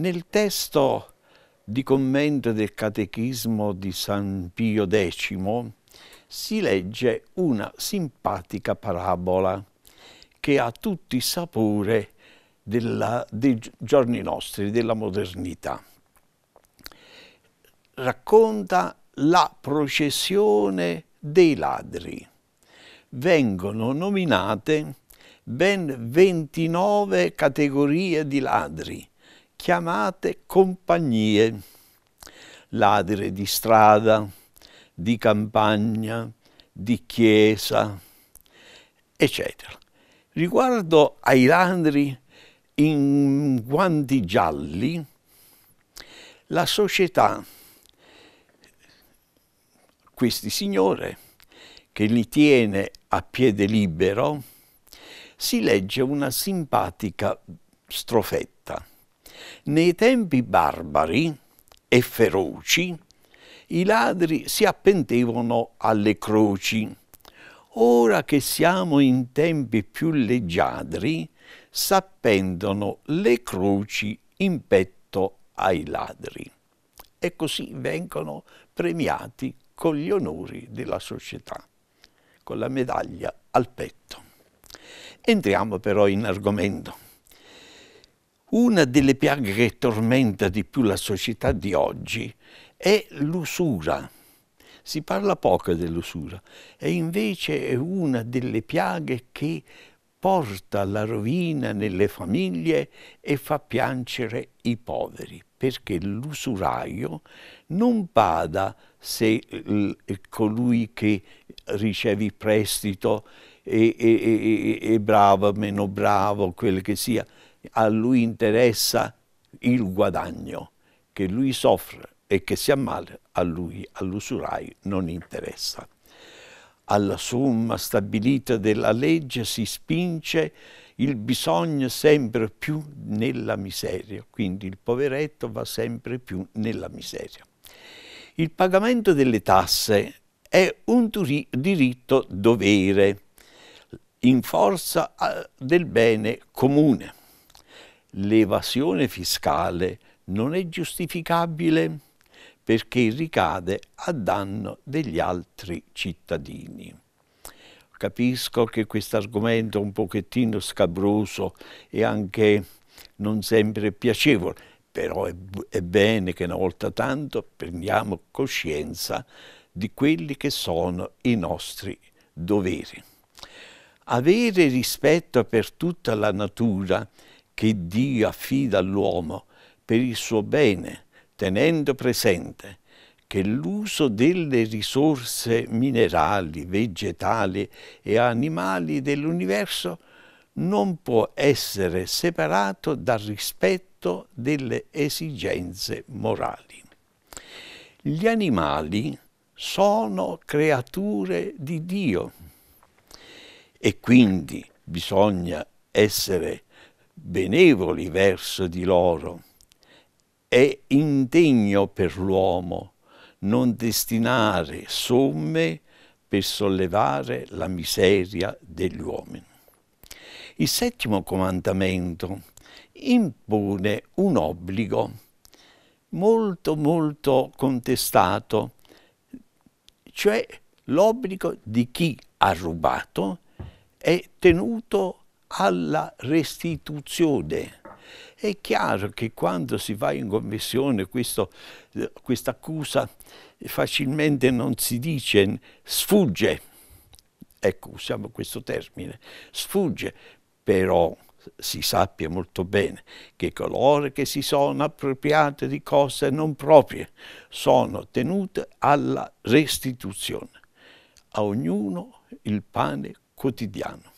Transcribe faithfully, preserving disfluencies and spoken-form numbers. Nel testo di commento del Catechismo di San Pio X si legge una simpatica parabola che ha tutto il sapore della, dei giorni nostri, della modernità. Racconta la processione dei ladri. Vengono nominate ben ventinove categorie di ladri, chiamate compagnie: ladri di strada, di campagna, di chiesa, eccetera. Riguardo ai ladri in guanti gialli, la società, questi signori che li tiene a piede libero, si legge una simpatica strofetta. Nei tempi barbari e feroci i ladri si appendevano alle croci. Ora che siamo in tempi più leggiadri, s'appendono le croci in petto ai ladri. E così vengono premiati con gli onori della società, con la medaglia al petto. Entriamo però in argomento. Una delle piaghe che tormenta di più la società di oggi è l'usura. Si parla poco dell'usura e invece è una delle piaghe che porta la rovina nelle famiglie e fa piangere i poveri, perché l'usuraio non paga se colui che riceve il prestito è, è, è, è bravo, meno bravo, quello che sia. A lui interessa il guadagno, che lui soffre e che sia male, a lui, all'usuraio, non interessa. Alla somma stabilita della legge si spinge il bisogno sempre più nella miseria, quindi il poveretto va sempre più nella miseria. Il pagamento delle tasse è un diritto dovere in forza del bene comune. L'evasione fiscale non è giustificabile perché ricade a danno degli altri cittadini. Capisco che questo argomento è un pochettino scabroso e anche non sempre piacevole, però è, è bene che una volta tanto prendiamo coscienza di quelli che sono i nostri doveri. Avere rispetto per tutta la natura che Dio affida all'uomo per il suo bene, tenendo presente che l'uso delle risorse minerali, vegetali e animali dell'universo non può essere separato dal rispetto delle esigenze morali. Gli animali sono creature di Dio e quindi bisogna essere benevoli verso di loro. È indegno per l'uomo non destinare somme per sollevare la miseria degli uomini. Il settimo comandamento impone un obbligo molto molto contestato, cioè l'obbligo di chi ha rubato è tenuto alla restituzione. È chiaro che quando si va in commissione questa accusa facilmente non si dice, sfugge, ecco usiamo questo termine, sfugge, però si sappia molto bene che coloro che si sono appropriati di cose non proprie sono tenute alla restituzione. A ognuno il pane quotidiano.